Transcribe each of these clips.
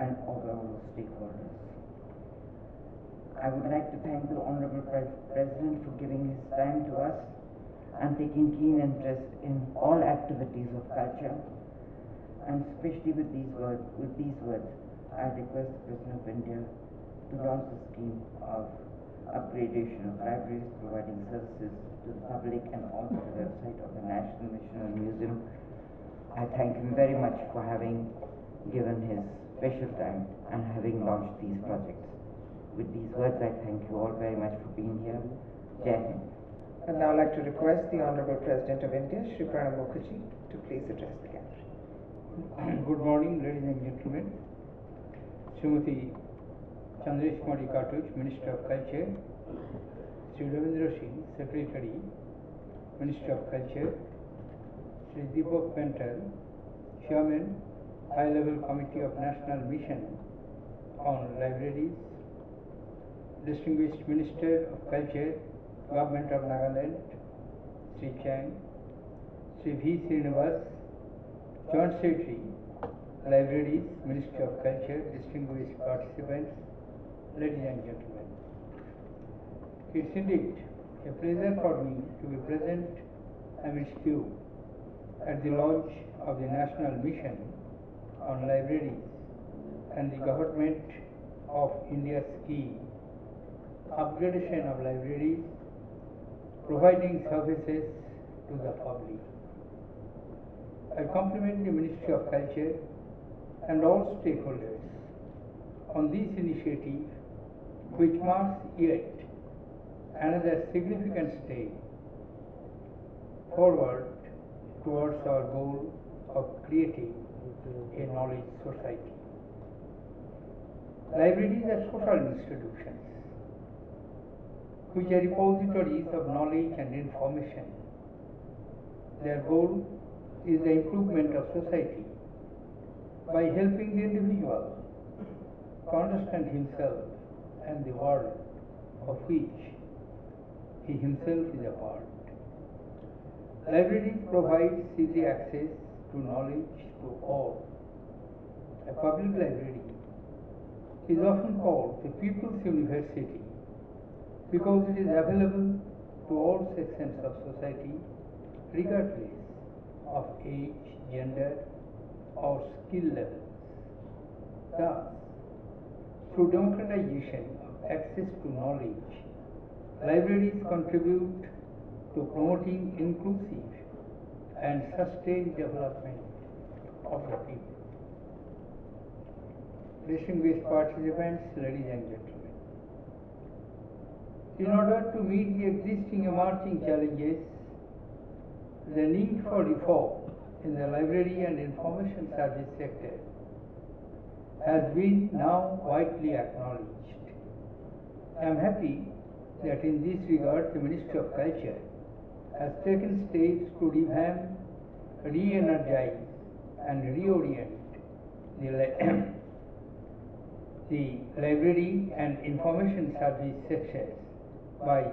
and all stakeholders. I would like to thank the Honorable President for giving his time to us and taking keen interest in all activities of culture, and especially with these words, I request the President of India to launch the scheme of upgradation of libraries, providing services to the public, and also the website of the National Mission and Museum. I thank him very much for having given his special time and having launched these projects. With these words, I thank you all very much for being here. Jai Hind. And now I'd like to request the Honorable President of India, Shri Pranab Mukherjee, to please address the gathering. Good morning, ladies and gentlemen. Muti Chandrish Modi, Minister of Culture, Sri Ravindra Singh, Secretary, Minister of Culture, Sri Deepak Pental, Chairman, High Level Committee of National Mission on Libraries, Distinguished Minister of Culture, Government of Nagaland, Sri Chang, Sri V. Srinivas, John Satri, Libraries, Ministry of Culture, distinguished participants, ladies and gentlemen. It's indeed a pleasure for me to be present amidst you at the launch of the National Mission on Libraries and the Government of India's scheme, upgradation of libraries, providing services to the public. I compliment the Ministry of Culture and all stakeholders on this initiative, which marks yet another significant step forward towards our goal of creating a knowledge society. Libraries are social institutions which are repositories of knowledge and information. Their goal is the improvement of society by helping the individual to understand himself and the world of which he himself is a part. Libraries provide easy access to knowledge to all. A public library is often called the People's University because it is available to all sections of society, regardless of age, gender, or skill levels. Thus, through democratization of access to knowledge, libraries contribute to promoting inclusive and sustained development of the people. Distinguished participants, ladies and gentlemen, in order to meet the existing emerging challenges, the need for reform in the library and information service sector has been now widely acknowledged. I am happy that in this regard the Ministry of Culture has taken steps to revamp, re-energize and reorient the library and information service sectors by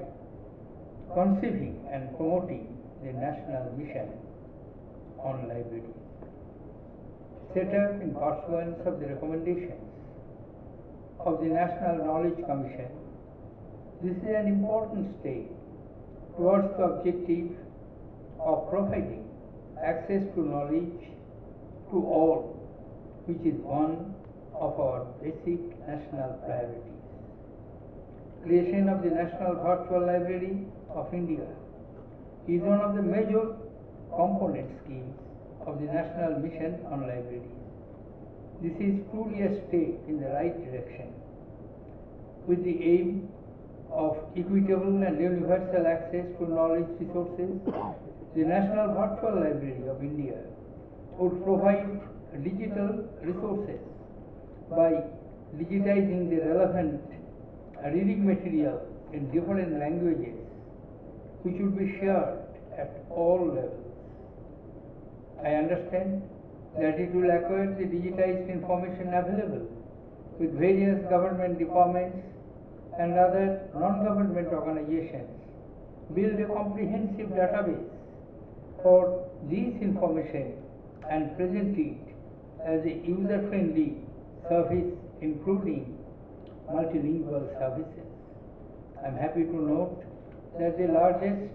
conceiving and promoting the National Mission on Libraries, set up in pursuance of the recommendations of the National Knowledge Commission. This is an important step towards the objective of providing access to knowledge to all, which is one of our basic national priorities. Creation of the National Virtual Library of India is one of the major component schemes of the National Mission on Libraries. This is truly a step in the right direction, with the aim of equitable and universal access to knowledge resources. The National Virtual Library of India would provide digital resources by digitizing the relevant reading material in different languages, which would be shared at all levels. I understand that it will acquire the digitized information available with various government departments and other non-government organizations, build a comprehensive database for this information and present it as a user-friendly service, including multilingual services. I am happy to note that the largest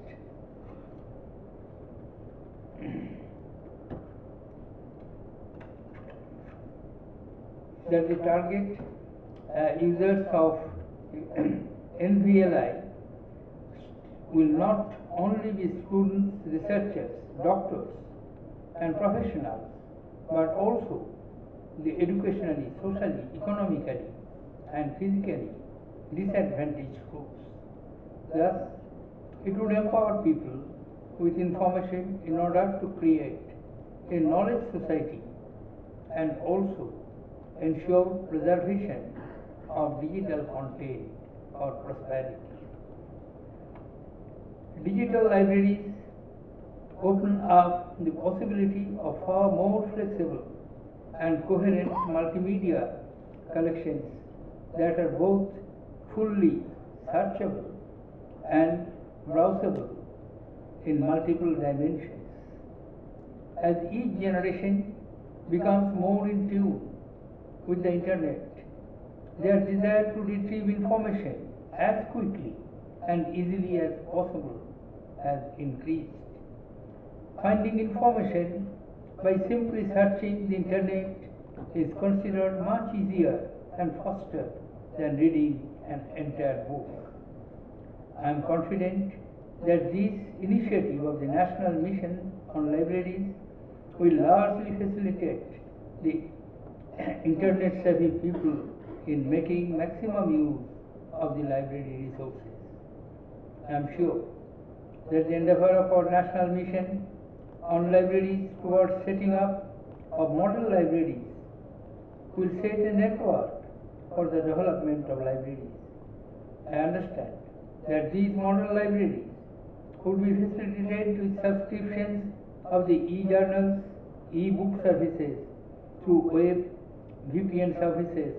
that the target users of NVLI will not only be students, researchers, doctors and professionals, but also the educationally, socially, economically and physically disadvantaged groups. Thus, it would empower people with information in order to create a knowledge society and also ensure preservation of digital content for prosperity. Digital libraries open up the possibility of far more flexible and coherent multimedia collections that are both fully searchable and browsable in multiple dimensions. As each generation becomes more in tune with the internet, their desire to retrieve information as quickly and easily as possible has increased. Finding information by simply searching the internet is considered much easier and faster than reading an entire book. I am confident that this initiative of the National Mission on Libraries will largely facilitate the internet-savvy people in making maximum use of the library resources. I am sure that the endeavor of our National Mission on Libraries towards setting up of model libraries will set a network for the development of libraries. I understand that these model libraries could be facilitated with subscriptions of the e-journals, e-book services through web VPN services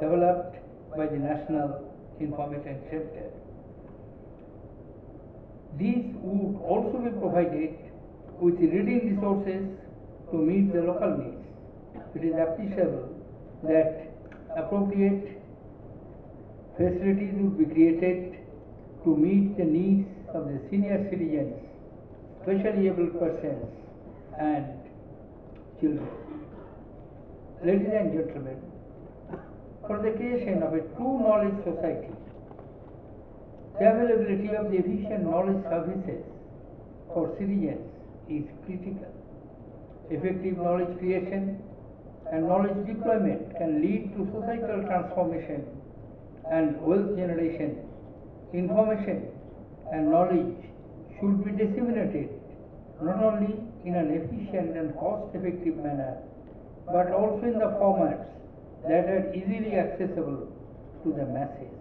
developed by the National Information Center. These would also be provided with reading resources to meet the local needs. It is appreciable that appropriate facilities would be created to meet the needs of the senior citizens, specially abled persons and children. Ladies and gentlemen, for the creation of a true knowledge society, the availability of the efficient knowledge services for citizens is critical. Effective knowledge creation and knowledge deployment can lead to societal transformation and wealth generation. Information and knowledge should be disseminated not only in an efficient and cost-effective manner, but also in the formats that are easily accessible to the masses.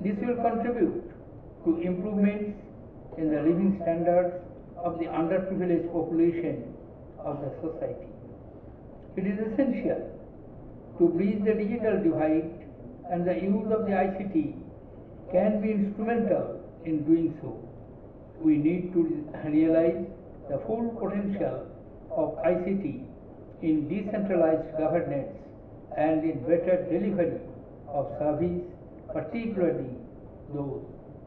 This will contribute to improvements in the living standards of the underprivileged population of the society. It is essential to bridge the digital divide, and the use of the ICT can be instrumental in doing so. We need to realize the full potential of ICT in decentralized governance and in better delivery of service, particularly those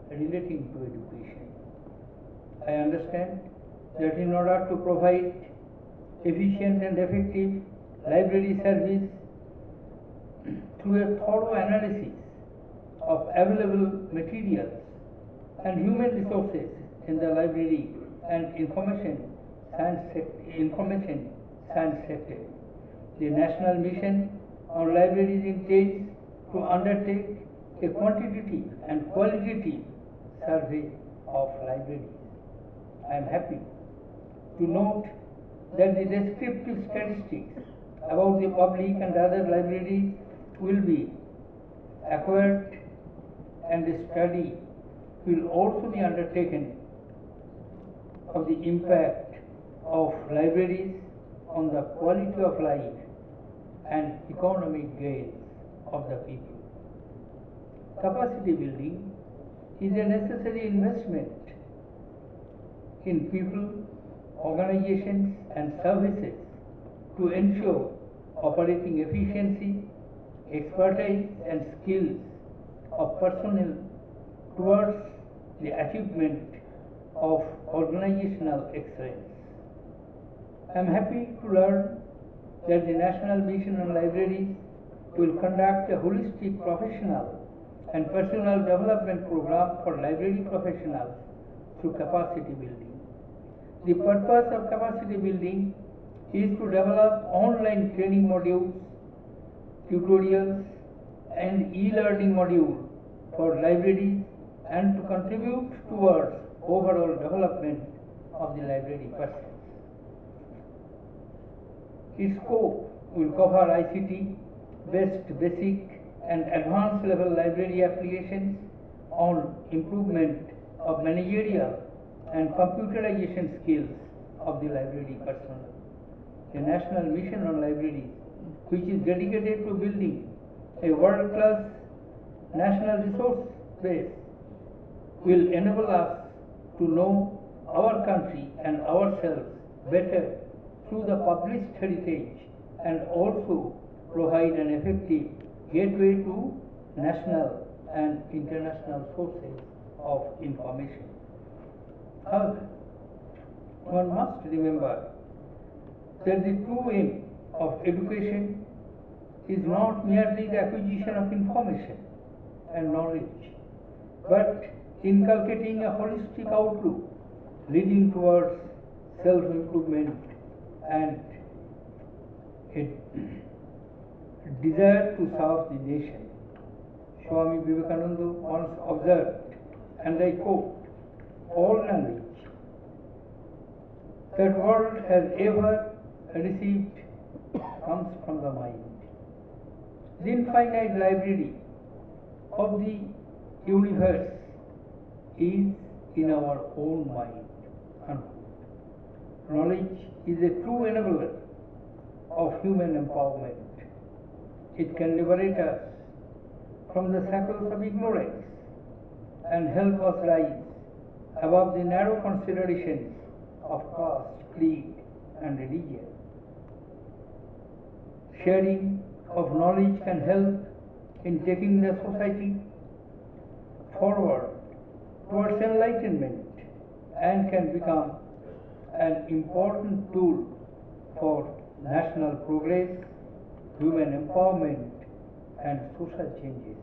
relating to education. I understand that in order to provide efficient and effective library service through a thorough analysis of available materials and human resources in the library and information science sector, the National Mission on Libraries intends to undertake a quantitative and qualitative survey of libraries. I am happy to note that the descriptive statistics about the public and other libraries will be acquired, and the study will also be undertaken of the impact of libraries on the quality of life and economic gains of the people. Capacity building is a necessary investment in people, organizations and services to ensure operating efficiency, expertise and skills of personnel towards the achievement of organizational excellence. I am happy to learn that the National Mission on Libraries will conduct a holistic professional and personal development program for library professionals through capacity building. The purpose of capacity building is to develop online training modules, tutorials, and e-learning modules for libraries and to contribute towards overall development of the library persons. Its scope will cover ICT, basic and advanced level library applications on improvement of managerial and computerization skills of the library personnel. The National Mission on Libraries, which is dedicated to building a world-class national resource base, will enable us to know our country and ourselves better through the published heritage and also provide an effective gateway to national and international sources of information. However, one must remember that the true aim of education is not merely the acquisition of information and knowledge, but inculcating a holistic outlook leading towards self-improvement and a desire to serve the nation. Swami Vivekananda once observed, and I quote, "All knowledge that world has ever received comes from the mind." The infinite library of the universe is in our own mind. Knowledge is a true enabler of human empowerment. It can liberate us from the shackles of ignorance and help us rise above the narrow considerations of caste, creed, and religion. Sharing of knowledge can help in taking the society forward towards enlightenment and can become an important tool for national progress, human empowerment, and social changes.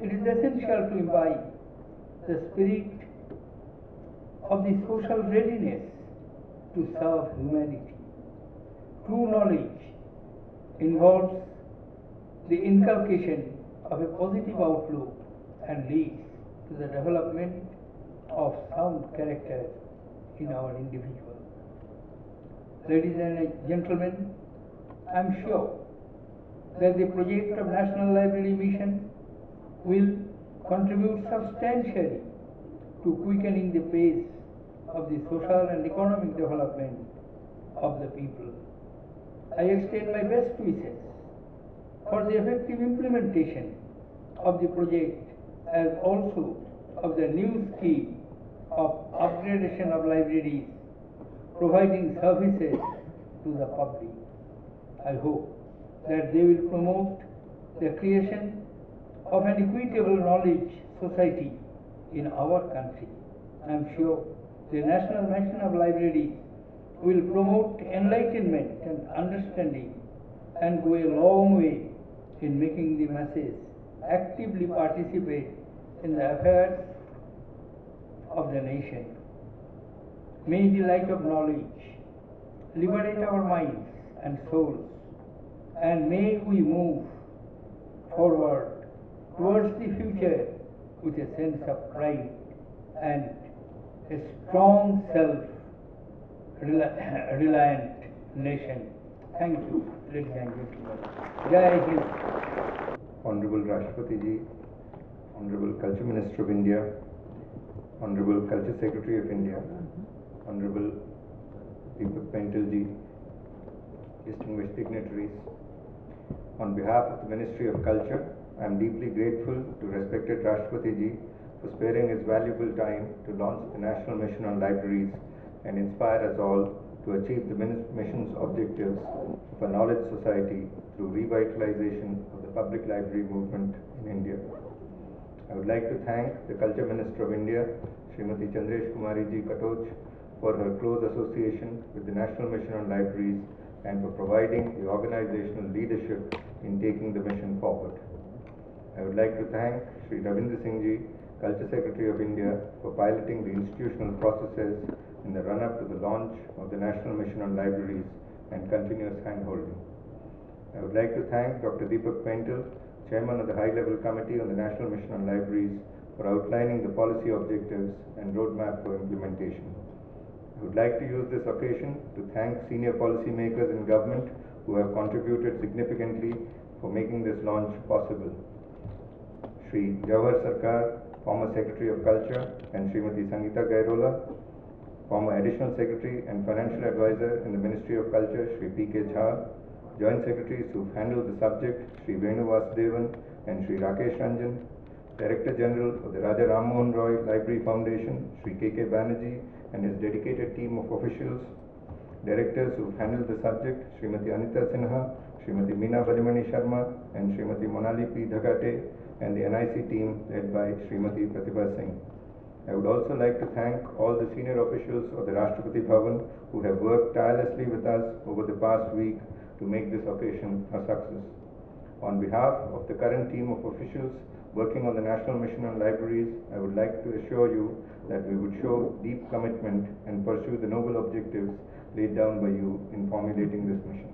It is essential to imbibe the spirit of the social readiness to serve humanity. True knowledge involves the inculcation of a positive outlook and leads to the development of sound character in our individual. Ladies and gentlemen, I am sure that the project of National Library Mission will contribute substantially to quickening the pace of the social and economic development of the people. I extend my best wishes for the effective implementation of the project as also of the new scheme of upgradation of libraries providing services to the public. I hope that they will promote the creation of an equitable knowledge society in our country. I am sure the National Mission of Libraries will promote enlightenment and understanding and go a long way in making the masses actively participate in the affairs of the nation. May the light of knowledge liberate our minds and souls, and may we move forward towards the future with a sense of pride and a strong self-reliant nation. Thank you, ladies and gentlemen. Jai Hind. Honorable Rashtrapati Ji, Honorable Culture Minister of India, Honorable Culture Secretary of India, Honorable Deepak Pental Ji, distinguished dignitaries, on behalf of the Ministry of Culture, I am deeply grateful to respected Rashtrapati Ji for sparing his valuable time to launch the National Mission on Libraries and inspire us all to achieve the mission's objectives of a knowledge society through revitalization of the public library movement in India. I would like to thank the Culture Minister of India, Srimati Chandresh Kumariji Katoch, for her close association with the National Mission on Libraries and for providing the organizational leadership in taking the mission forward. I would like to thank Sri Ravindra Singh Ji, Culture Secretary of India, for piloting the institutional processes in the run-up to the launch of the National Mission on Libraries and continuous handholding. I would like to thank Dr. Deepak Pental, Chairman of the High Level Committee on the National Mission on Libraries, for outlining the policy objectives and roadmap for implementation. I would like to use this occasion to thank senior policymakers in government who have contributed significantly for making this launch possible. Shri Jawahar Sarkar, former Secretary of Culture, and Srimati Sangeeta Gairola, former Additional Secretary and Financial Advisor in the Ministry of Culture, Shri P.K. Jha, Joint Secretaries who handled the subject, Shri Veenu Vasudevan and Shri Rakesh Ranjan, Director General of the Raja Ram Mohan Roy Library Foundation, Shri KK Banerjee and his dedicated team of officials, Directors who handled the subject, Srimati Anitha Sinha, Srimati Meena Bajimani Sharma and Srimati Monali P. Dhagate, and the NIC team led by Srimati Pratibha Singh. I would also like to thank all the senior officials of the Rashtrapati Bhavan who have worked tirelessly with us over the past week to make this occasion a success. On behalf of the current team of officials working on the National Mission on Libraries, I would like to assure you that we would show deep commitment and pursue the noble objectives laid down by you in formulating this mission.